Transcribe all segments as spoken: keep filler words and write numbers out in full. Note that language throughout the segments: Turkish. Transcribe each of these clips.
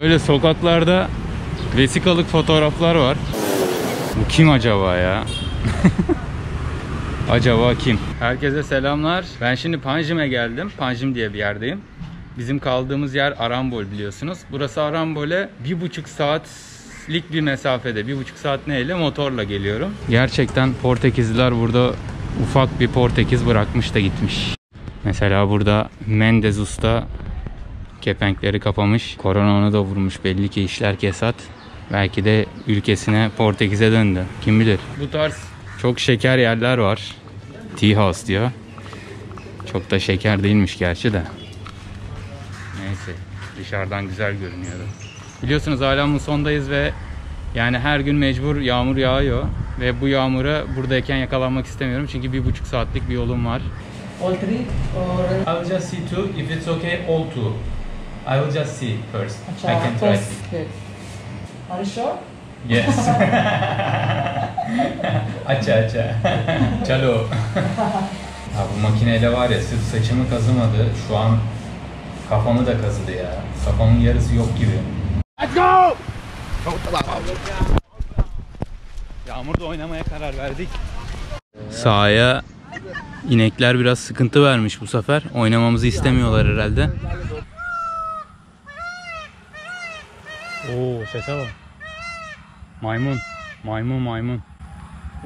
Böyle sokaklarda vesikalık fotoğraflar var. Bu kim acaba ya? Acaba kim? Herkese selamlar. Ben şimdi Panjim'e geldim. Panjim diye bir yerdeyim. Bizim kaldığımız yer Arambol, biliyorsunuz. Burası Arambol'e bir buçuk saatlik bir mesafede. Bir buçuk saat neyle? Motorla geliyorum. Gerçekten Portekizliler burada ufak bir Portekiz bırakmış da gitmiş. Mesela burada Mendes Usta kepenkleri kapamış. Korona onu da vurmuş. Belli ki işler kesat. Belki de ülkesine, Portekiz'e döndü. Kim bilir? Bu tarz çok şeker yerler var. Tea House diyor. Çok da şeker değilmiş gerçi de. Neyse. Dışarıdan güzel görünüyordu. Biliyorsunuz hala Muson'dayız ve yani her gün mecbur yağmur yağıyor. Ve bu yağmura buradayken yakalanmak istemiyorum. Çünkü bir buçuk saatlik bir yolum var. All three or... I will just see two. If it's okay, all two. I will just see first. I can try. Are you sure? Yes. Aça aça. Çalo. Ya bu makineyle var ya, sırf saçımı kazımadı. Şu an kafamı da kazıdı ya. Kafamın yarısı yok gibi. Let's go! Yağmurda oynamaya karar verdik. Sahaya inekler biraz sıkıntı vermiş bu sefer. Oynamamızı istemiyorlar herhalde. Oo, sese bak. Maymun. Maymun maymun.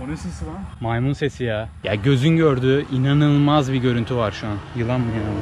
O ne sesi lan? Maymun sesi ya. Ya gözün gördüğü inanılmaz bir görüntü var şu an. Yılan mı yılan mı?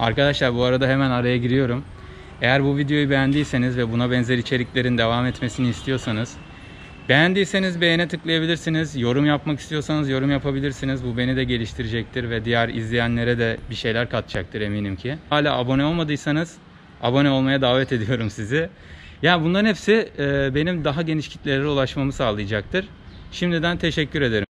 Arkadaşlar bu arada hemen araya giriyorum. Eğer bu videoyu beğendiyseniz ve buna benzer içeriklerin devam etmesini istiyorsanız, beğendiyseniz beğene tıklayabilirsiniz. Yorum yapmak istiyorsanız yorum yapabilirsiniz. Bu beni de geliştirecektir ve diğer izleyenlere de bir şeyler katacaktır eminim ki. Hala abone olmadıysanız abone olmaya davet ediyorum sizi. Ya bunların hepsi benim daha geniş kitlelere ulaşmamı sağlayacaktır. Şimdiden teşekkür ederim.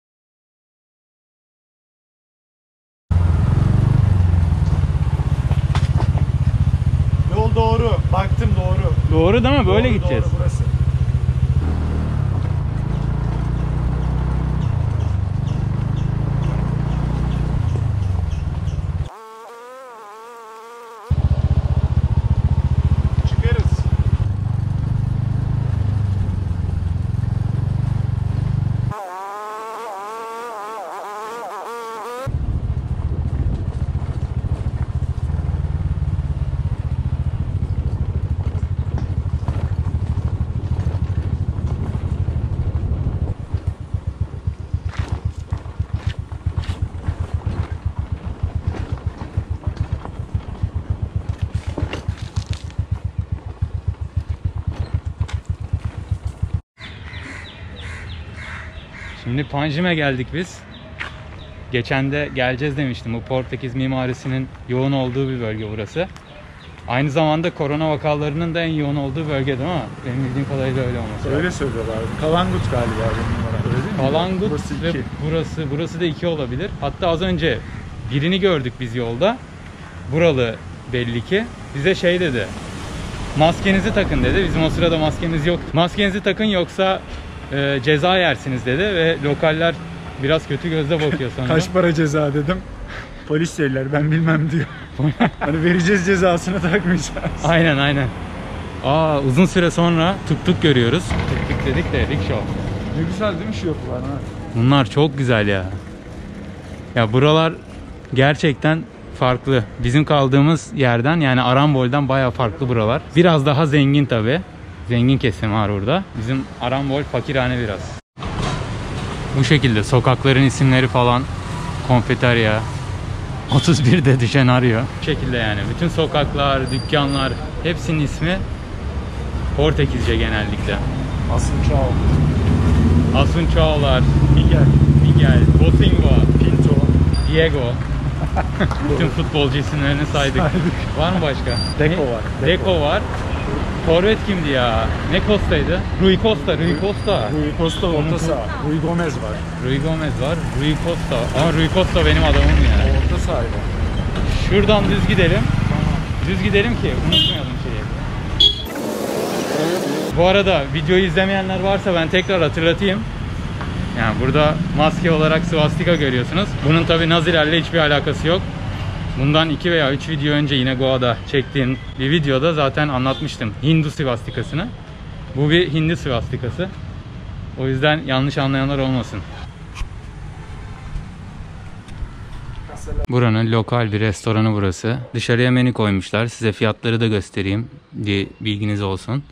Doğru. Baktım doğru. Doğru değil mi? Böyle doğru, gideceğiz. Doğru burası. Çıkarız. Şimdi Panjim'e geldik biz. Geçen de geleceğiz demiştim. Bu Portekiz mimarisinin yoğun olduğu bir bölge burası. Aynı zamanda korona vakalarının da en yoğun olduğu bölge değil mi? Benim bildiğim kadarıyla öyle olması. Öyle söylüyorlar. Kalangut galiba benim numara. Kalangut burası ve iki. burası. Burası da iki olabilir. Hatta az önce birini gördük biz yolda. Buralı belli ki. Bize şey dedi. Maskenizi takın dedi. Bizim o sırada maskemiz yoktu. Maskenizi takın yoksa E, ceza yersiniz dedi ve lokaller biraz kötü gözle bakıyor sanırım. Kaç para ceza dedim. Polis dediler, ben bilmem diyor. Hani vereceğiz cezasını, takmayacağız. Aynen aynen. Aa, uzun süre sonra tuk tuk görüyoruz. Tuk tuk dedik de rickshaw. Ne güzel değil mi şu yoklar ha? Bunlar çok güzel ya. Ya buralar gerçekten farklı. Bizim kaldığımız yerden, yani Arambol'dan bayağı farklı buralar. Biraz daha zengin tabi. Zengin kesim var orada. Bizim Arambol fakirhane biraz. Bu şekilde sokakların isimleri falan. Konfeterya. otuz birde düşen arıyor. Bu şekilde yani. Bütün sokaklar, dükkanlar, hepsinin ismi Portekizce genellikle. Asunçao. Asunçaolar. Miguel. Miguel. Botingo. Pinto. Diego. Bütün futbolcu isimlerini saydık. Var mı başka? Deco var. Deco var. Forvet kimdi ya? Ne Costa'ydı? Rui Costa, Rui Costa. Rui Costa orta saha. Rui Gomez var. Rui Gomez var. Rui Costa. Ama Rui Costa benim adamım ya. Yani. Orta saha. Şuradan düz gidelim. Düz gidelim ki unutmayalım şeyi. Bu arada videoyu izlemeyenler varsa ben tekrar hatırlatayım. Yani burada maske olarak svastika görüyorsunuz. Bunun tabi Nazilerle hiçbir alakası yok. Bundan iki veya üç video önce yine Goa'da çektiğim bir videoda zaten anlatmıştım Hindu svastikasını. Bu bir Hindu svastikası. O yüzden yanlış anlayanlar olmasın. Buranın lokal bir restoranı burası. Dışarıya menü koymuşlar. Size fiyatları da göstereyim diye bilginiz olsun.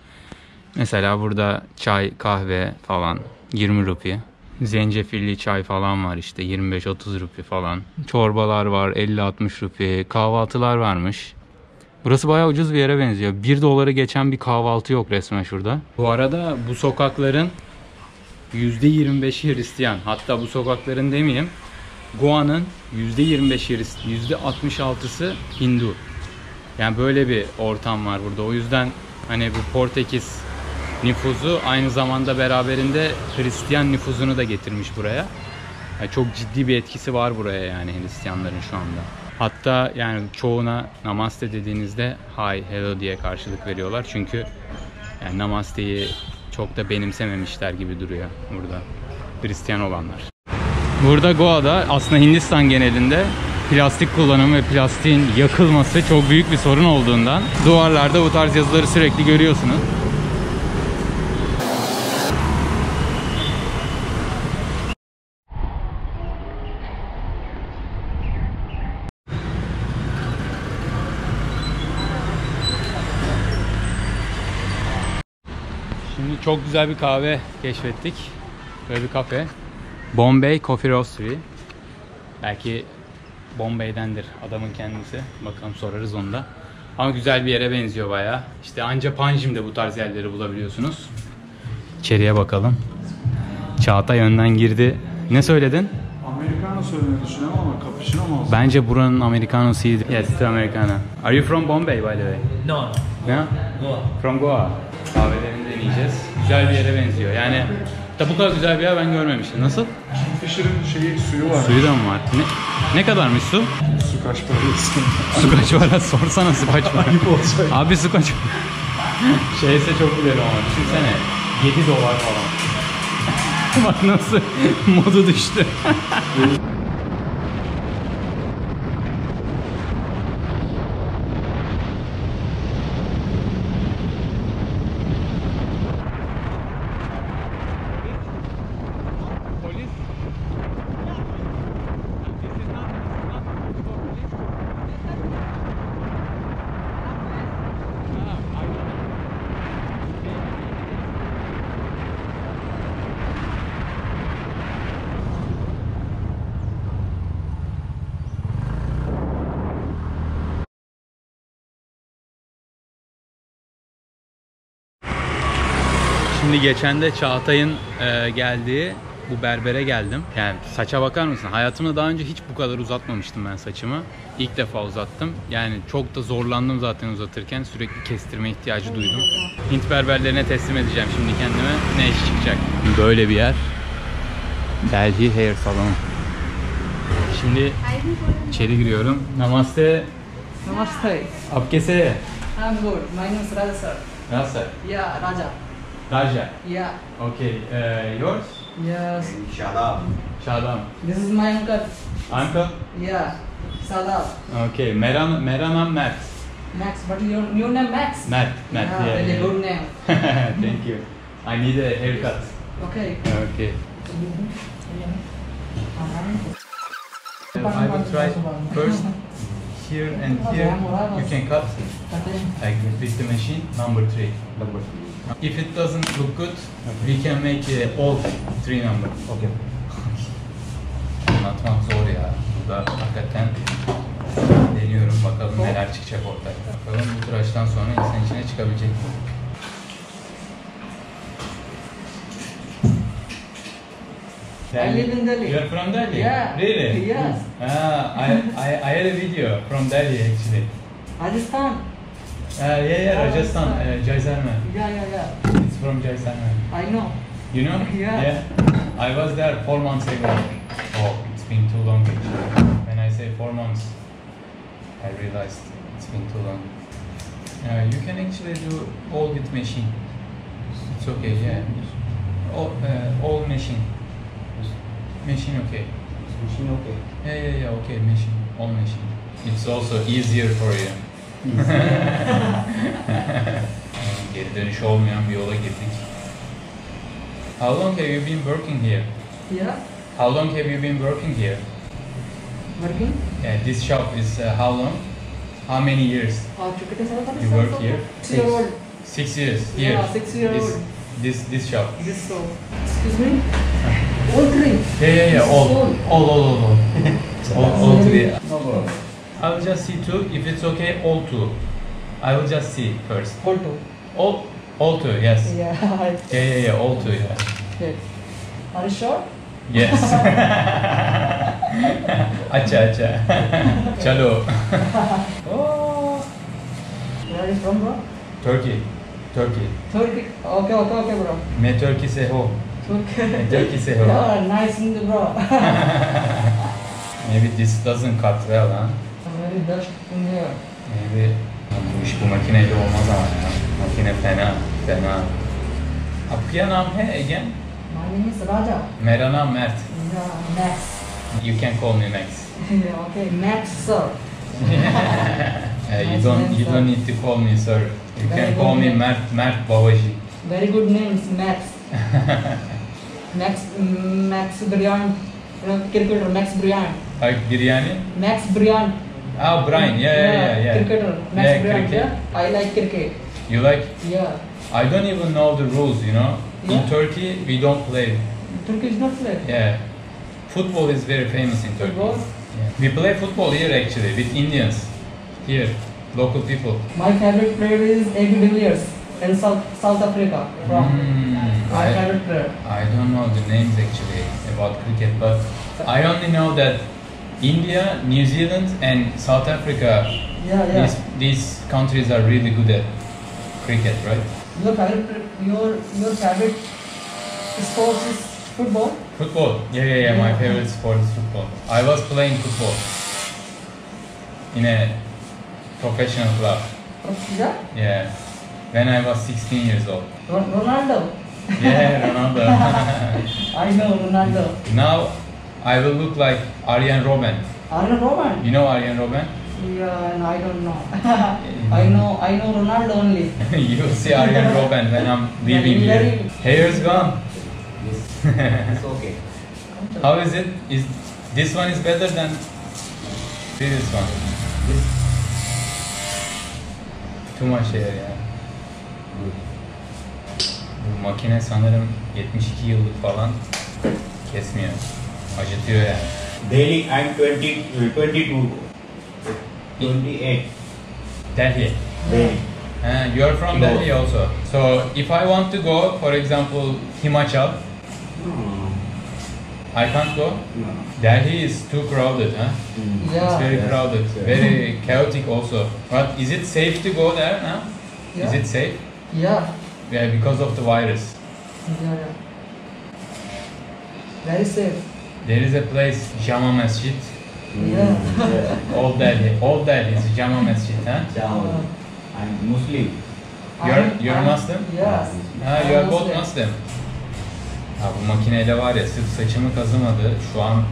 Mesela burada çay, kahve falan yirmi rupi. Zencefilli çay falan var işte yirmi beş otuz rupi falan. Çorbalar var elli altmış rupi. Kahvaltılar varmış. Burası bayağı ucuz bir yere benziyor. bir dolara geçen bir kahvaltı yok resmen şurada. Bu arada bu sokakların yüzde yirmi beşi Hristiyan. Hatta bu sokakların demeyeyim. Goa'nın yüzde yirmi beşi Hristiyan, yüzde altmış altısı Hindu. Yani böyle bir ortam var burada. O yüzden hani bu Portekiz nüfusu aynı zamanda beraberinde Hristiyan nüfusunu da getirmiş buraya. Yani çok ciddi bir etkisi var buraya yani Hristiyanların şu anda. Hatta yani çoğuna namaste dediğinizde hi, hello diye karşılık veriyorlar. Çünkü yani namasteyi çok da benimsememişler gibi duruyor burada Hristiyan olanlar. Burada Goa'da aslında Hindistan genelinde plastik kullanımı ve plastiğin yakılması çok büyük bir sorun olduğundan duvarlarda bu tarz yazıları sürekli görüyorsunuz. Çok güzel bir kahve keşfettik. Böyle bir kafe. Bombay Coffee Roastery. Belki Bombay'dendir adamın kendisi. Bakalım sorarız onu da. Ama güzel bir yere benziyor bayağı. İşte anca Panjim'de bu tarz yerleri bulabiliyorsunuz. İçeriye bakalım. Çağatay önden girdi. Ne söyledin? Americano söylediğini düşünüyorum ama kapışın olmaz. Bence buranın Americano'su iyiydi. Yes, it's Americano. Are you from Bombay by the way? No. No? Goa. From Goa. Kahvelerini deneyeceğiz. Güzel bir yere benziyor. Yani da bu kadar güzel bir yer ben görmemiştim. Nasıl? Kingfisher'ın şeyi, suyu var. Suyu da mı var? Ne, ne kadarmış su? Su kaç para? Su kaç para? Sorsana su kaç para? Abi su kaç para? Şeyse çok güzel ama düşünsene. yedi dolar falan. Bak nasıl modu düştü. Şimdi geçen de Çağatay'ın e, geldiği bu berbere geldim. Yani saça bakar mısın? Hayatımda daha önce hiç bu kadar uzatmamıştım ben saçımı. İlk defa uzattım. Yani çok da zorlandım zaten uzatırken. Sürekli kestirme ihtiyacı duydum. Hint berberlerine teslim edeceğim şimdi kendime. Ne iş çıkacak? Böyle bir yer. Delhi Hair Salon. Şimdi içeri giriyorum. Namaste. Namaste. Apkese. I'm good. My name is Raja sir. Raja sir? Yeah, Raja. Raja? Yeah. Okay, uh, yours? Yes. Shadam. Shadam. This is my uncle. Uncle? Yeah. Shadam. Okay, Meran, Meran Max. Max, but your new name Max? Max, Max, yeah. Very yeah, yeah. Good name. Thank you. I need a haircut. Okay. Okay. Uh, I will try first here and here. You can cut. Like with the machine, number three. Number three. If it doesn't look good, we can make uh, all three number. Okay. Anlatmak zor ya. Burada hakikaten deniyorum. Bakalım neler çıkacak ortaya. Bakalım bu tıraştan sonra insan içine çıkabilecek mi? I live in Delhi. You are from Delhi? Yeah. Really? Yes. Ah, I, I, I had a video from Delhi actually. Rajasthan. Uh, yeah, yeah, Rajasthan. Uh, Jaisalmer. Yeah, yeah, yeah. It's from Jaisalmer. I know. You know? Yeah. Yeah. I was there four months ago. Oh, it's been too long actually. When I say four months, I realized it's been too long. Uh, you can actually do all with machine. It's okay, yeah. All, uh, all machine. Machine okay. Machine okay. Yeah, yeah, yeah, okay, machine. All machine. It's also easier for you. Geri dönüş olmayan bir yola girdik. How long have you been working here? Yeah. How long have you been working here? Working? Yeah, this shop is uh, how long? How many years? You work here? Six years old. Six years? Here. Yeah, six years old. This, this shop? This shop. Excuse me? All three. Yeah, yeah, yeah. All, all, all, all, all. all, all three. I will just see two. If it's okay, all two. I will just see first. All two. All, all two. Yes. Yeah. Yeah, yeah, yeah. All two. Yeah. Yes. Are you sure? Yes. Acha, acha. Chalo. Oh. Where are you from, bro? Turkey. Turkey. Turkey. Okay, okay, okay, bro. Me Turkey se ho. Turkey se ho. Yeah, nice in the bro. Maybe this doesn't cut well, huh? Very dust in here. Maybe. Bu iş bu makineyle olmaz ama ya. Makine fena, fena. Apya naam hai again? My name is Raja. Mera naam Mert. Yeah, Max. You can call me Max. Yeah, okay, Max sir. Uh, you don't, you don't need to call me sir. You can call me Mert, Mert Babaji. Very good names, Max. Max, Max Brian, you know, cricketer Max Brian. How Biryani? Max Brian. Ah, Brian, yeah, yeah, yeah, yeah. Cricketer, Max yeah, Brian. Cricket. Yeah. I like cricket. You like? Yeah. I don't even know the rules, you know. Yeah. In Turkey, we don't play. Turkey is not played. Yeah. Football is very famous in Turkey. Football? Yeah. We play football here actually with Indians. Here, local people. My favorite player is Eddie Villiers in South, South Africa. From mm, my I, favorite player. I don't know the names actually about cricket, but I only know that India, New Zealand, and South Africa, yeah, yeah. These, these countries are really good at cricket, right? Your favorite, your your favorite sport is football. Football, yeah, yeah, yeah. My favorite sport is football. I was playing football in a professional club. Yeah? Yeah. When I was sixteen years old. Ronaldo. Yeah, Ronaldo. I know Ronaldo. Now I will look like Arjen Robben. Arjen Robben? You know Arjen Robben? Yeah, no, I don't know. I know I know Ronaldo only. You will see Arjen Robben when I'm leaving here. Hair's gone. Yes. It's okay. How is it? Is this one is better than previous one? This too much hair ya. Bu makine sanırım yetmiş iki yıllık falan kesmiyor. Acıtıyor yani. Delhi, I'm twenty, twenty-two, twenty-eight. Delhi. Delhi. Uh, you are from Goa. Delhi also. So if I want to go, for example, Himachal, hmm. I can't go. No. Delhi is too crowded, huh? Mm. Yeah. It's very crowded, yeah. Very chaotic also. But is it safe to go there, huh? Yeah. Is it safe? Yeah. Yeah, because of the virus. Yeah, yeah. Very safe. There is a place, Jama Masjid. Mm. Yeah. Yeah. All Delhi, all Delhi is Jama Masjid, huh? Jama. I'm Muslim. You're you're Muslim? Yes. Ah, you are both Muslim. Ya bu makineyle var ya, sırf saçımı kazımadı, şu an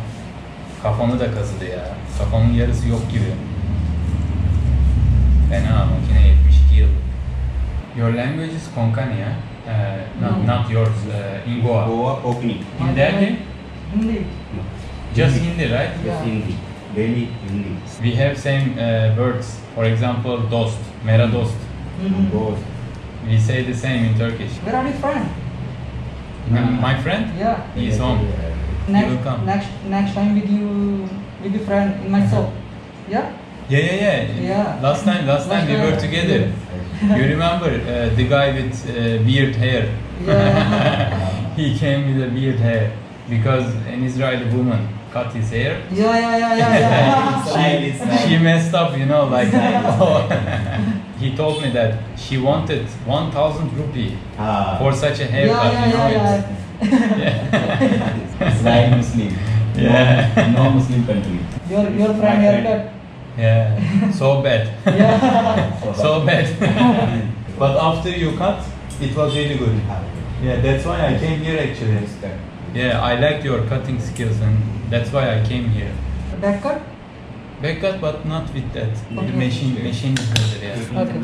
kafamı da kazıdı ya. Kafamın yarısı yok gibi. Fena, makine yetmiş iki yıl. Your language is Konkani, ya? Uh, not, not yours, uh, in Goa. Goa, Konkani. In Delhi? Hindi. Just Hindi, right? Just Hindi. Delhi English. We have same uh, words. For example, dost, mera dost. Mm-hmm. Dost. We say the same in Turkish. Where are you from? Mm-hmm. My friend? Yeah. He is home. Next, he will come. Next, next time with you, with your friend in my shop. Yeah. Yeah, yeah, yeah. Yeah. Last time, last time we were together. You remember uh, the guy with uh, beard hair? Yeah. He came with a beard hair because an Israeli woman cut his hair. Yeah, yeah, yeah, yeah. yeah. she, she messed up, you know, like. He told me that she wanted one thousand rupee ah. for such a haircut. Yeah, yeah, you know, yeah, yeah. It's like Muslim. Yeah. No, no Muslim country. Your your friend haircut. Yeah, so bad. Yeah. so, so bad. But after you cut, it was really good. Yeah, that's why I came here actually. Yeah, I liked your cutting skills and that's why I came here. Back cut? Back cut, but not with that. Okay. The machine, machine cutter, yeah. Okay.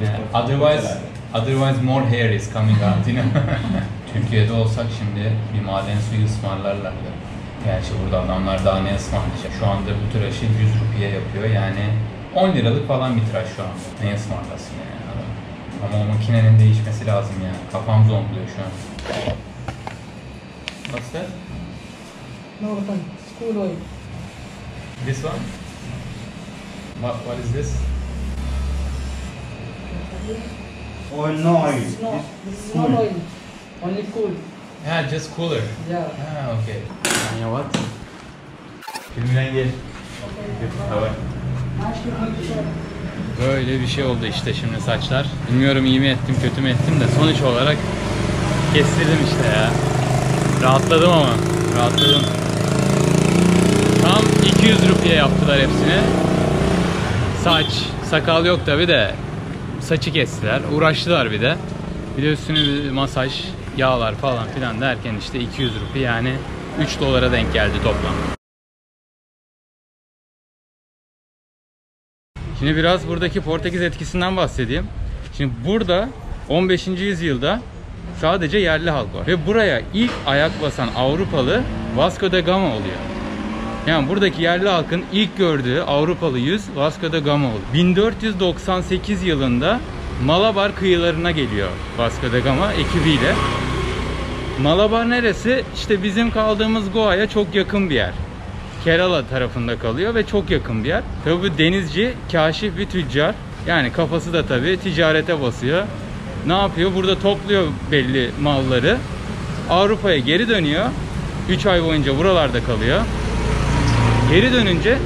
Yeah. Otherwise, otherwise more hair is coming out, you know. Türkiye'de olsak şimdi bir maden suyu ısmarlarlardı. Gerçi burada adamlar daha ne ısmarlayacak? Şu anda bu tıraşı yüz rupiye yapıyor yani on liralık falan bir tıraş şu anda. Ne ısmarlasın yani adam. Ama o makinenin değişmesi lazım yani. Kafam zonkluyor şu an. What's that? No, school oil. This one? What, what is this? Oil, no oil. No, this is no oil. Only cool. Yeah, just cooler. Yeah. Ah, okay. You know what? Böyle bir şey oldu işte şimdi saçlar. Bilmiyorum iyi mi ettim, kötü mü ettim de sonuç olarak kestirdim işte ya. Rahatladım ama, rahatladım. Tam iki yüz rupiye yaptılar hepsini. Saç, sakal yok tabi de saçı kestiler, uğraştılar bir de. Bir de üstüne bir masaj, yağlar falan filan derken işte iki yüz rupi yani üç dolara denk geldi toplam. Şimdi biraz buradaki Portekiz etkisinden bahsedeyim. Şimdi burada on beşinci yüzyılda sadece yerli halk var. Ve buraya ilk ayak basan Avrupalı Vasco da Gama oluyor. Yani buradaki yerli halkın ilk gördüğü Avrupalı yüz Vasco da Gama oluyor. bin dört yüz doksan sekiz yılında Malabar kıyılarına geliyor Vasco da Gama ekibiyle. Malabar neresi? İşte bizim kaldığımız Goa'ya çok yakın bir yer. Kerala tarafında kalıyor ve çok yakın bir yer. Tabii bu denizci, kaşif bir tüccar. Yani kafası da tabii ticarete basıyor. Ne yapıyor? Burada topluyor belli malları. Avrupa'ya geri dönüyor. üç ay boyunca buralarda kalıyor. Geri dönünce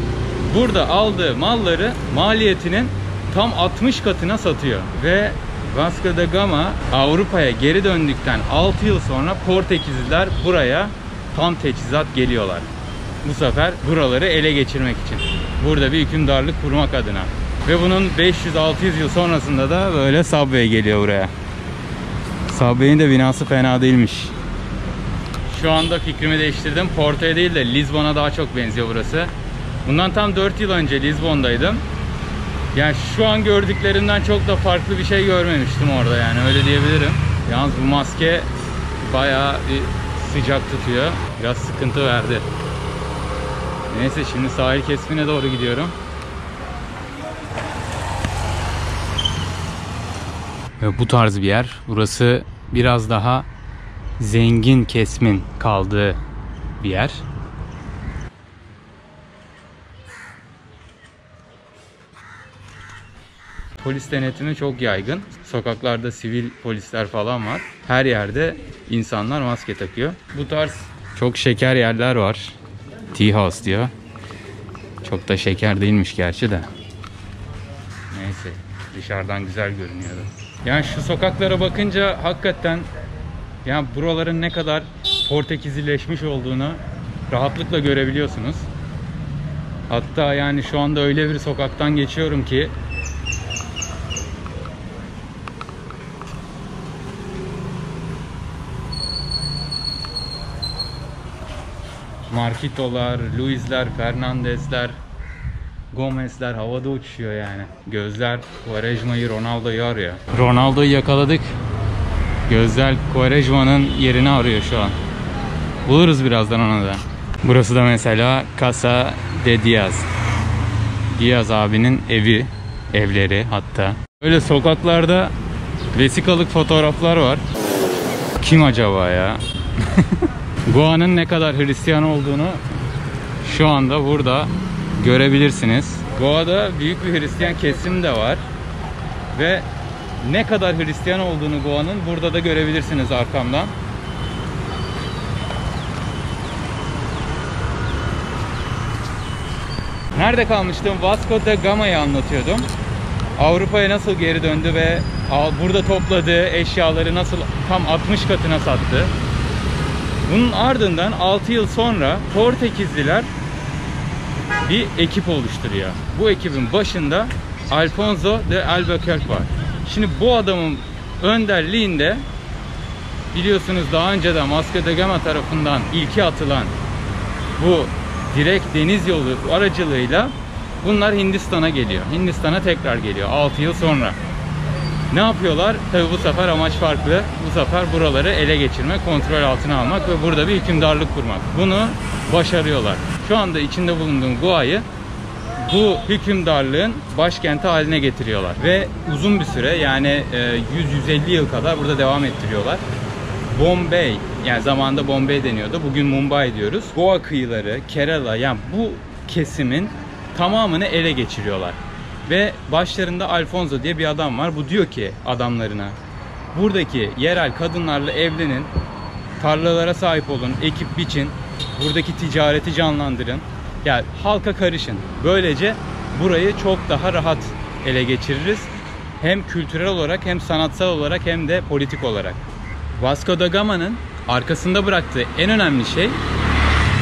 burada aldığı malları maliyetinin tam altmış katına satıyor. Ve Vasco da Gama Avrupa'ya geri döndükten altı yıl sonra Portekizliler buraya tam teçhizat geliyorlar. Bu sefer buraları ele geçirmek için. Burada bir hükümdarlık kurmak adına. Ve bunun beş yüz altı yüz yıl sonrasında da böyle Sabiye geliyor buraya. Sabiye'nin de binası fena değilmiş. Şu anda fikrimi değiştirdim. Porto'ya değil de Lisbon'a daha çok benziyor burası. Bundan tam dört yıl önce Lisbon'daydım. Yani şu an gördüklerimden çok da farklı bir şey görmemiştim orada yani öyle diyebilirim. Yalnız bu maske bayağı bir sıcak tutuyor. Biraz sıkıntı verdi. Neyse şimdi sahil kesimine doğru gidiyorum. Bu tarz bir yer. Burası biraz daha zengin kesimin kaldığı bir yer. Polis denetimi çok yaygın. Sokaklarda sivil polisler falan var. Her yerde insanlar maske takıyor. Bu tarz çok şeker yerler var. Tea House diyor. Çok da şeker değilmiş gerçi de. Neyse dışarıdan güzel görünüyordu. Yani şu sokaklara bakınca hakikaten yani buraların ne kadar Portekizileşmiş olduğunu rahatlıkla görebiliyorsunuz. Hatta yani şu anda öyle bir sokaktan geçiyorum ki Markitolar, Luisler, Fernandesler, Gomezler havada uçuşuyor yani. Gözler Quaregma'yı, Ronaldo'yu arıyor. Ronaldo'yu yakaladık. Gözler Quaregma'nın yerini arıyor şu an. Buluruz birazdan onu da. Burası da mesela Casa de Diaz. Diaz abinin evi, evleri hatta. Böyle sokaklarda vesikalık fotoğraflar var. Kim acaba ya? Goa'nın ne kadar Hristiyan olduğunu şu anda burada görebilirsiniz. Goa'da büyük bir Hristiyan kesim de var. Ve ne kadar Hristiyan olduğunu Goa'nın burada da görebilirsiniz arkamdan. Nerede kalmıştım? Vasco da Gama'yı anlatıyordum. Avrupa'ya nasıl geri döndü ve burada topladığı eşyaları nasıl tam altmış katına sattı. Bunun ardından altı yıl sonra Portekizliler bir ekip oluşturuyor. Bu ekibin başında Alfonso de Albuquerque var. Şimdi bu adamın önderliğinde biliyorsunuz daha önce de Vasco da Gama tarafından ilki atılan bu direkt deniz yolu aracılığıyla bunlar Hindistan'a geliyor. Hindistan'a tekrar geliyor altı yıl sonra. Ne yapıyorlar? Tabii bu sefer amaç farklı. Bu sefer buraları ele geçirmek, kontrol altına almak ve burada bir hükümdarlık kurmak. Bunu başarıyorlar. Şu anda içinde bulunduğum Goa'yı bu hükümdarlığın başkenti haline getiriyorlar. Ve uzun bir süre, yani yüz yüz elli yıl kadar burada devam ettiriyorlar. Bombay, yani zamanında Bombay deniyordu. Bugün Mumbai diyoruz. Goa kıyıları, Kerala, yani bu kesimin tamamını ele geçiriyorlar. Ve başlarında Alfonso diye bir adam var. Bu diyor ki adamlarına, buradaki yerel kadınlarla evlenin, tarlalara sahip olun, ekip biçin, buradaki ticareti canlandırın. Yani halka karışın. Böylece burayı çok daha rahat ele geçiririz. Hem kültürel olarak, hem sanatsal olarak, hem de politik olarak. Vasco da Gama'nın arkasında bıraktığı en önemli şey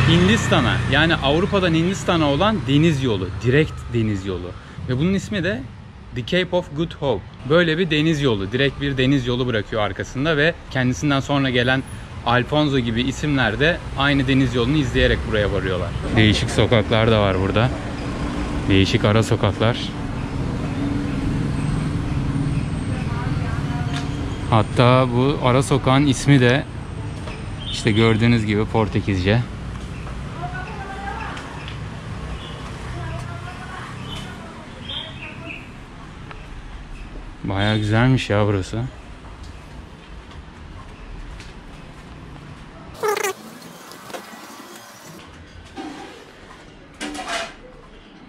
Hindistan'a, yani Avrupa'dan Hindistan'a olan deniz yolu, direkt deniz yolu. Ve bunun ismi de The Cape of Good Hope. Böyle bir deniz yolu, direkt bir deniz yolu bırakıyor arkasında ve kendisinden sonra gelen Alfonso gibi isimler de aynı deniz yolunu izleyerek buraya varıyorlar. Değişik sokaklar da var burada. Değişik ara sokaklar. Hatta bu ara sokağın ismi de işte gördüğünüz gibi Portekizce. Bayağı güzelmiş ya burası.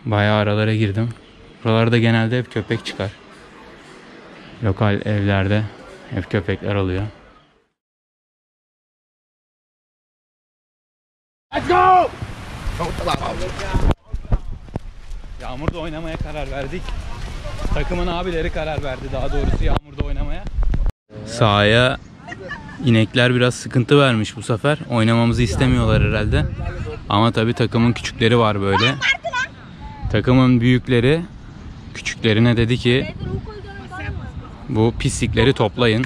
Bayağı aralara girdim. Buralarda genelde hep köpek çıkar. Lokal evlerde hep köpekler oluyor. Let's go! Yağmurda oynamaya karar verdik. Takımın abileri karar verdi, daha doğrusu yağmurda oynamaya. Sahaya inekler biraz sıkıntı vermiş bu sefer. Oynamamızı istemiyorlar herhalde. Ama tabii takımın küçükleri var böyle. Takımın büyükleri küçüklerine dedi ki bu pislikleri toplayın.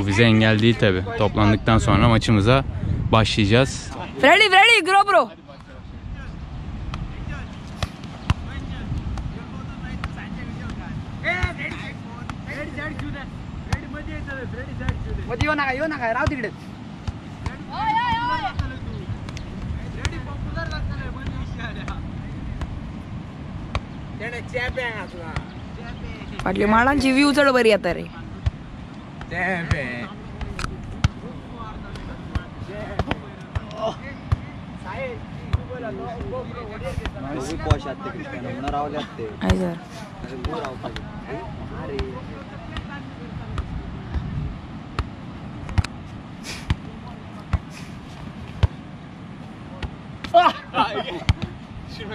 Bu bize engel değil tabii. Toplandıktan sonra maçımıza başlayacağız. Freddy, Freddy, go bro. Patli malan civi uçar bari yatar. Hayır. Şimdi.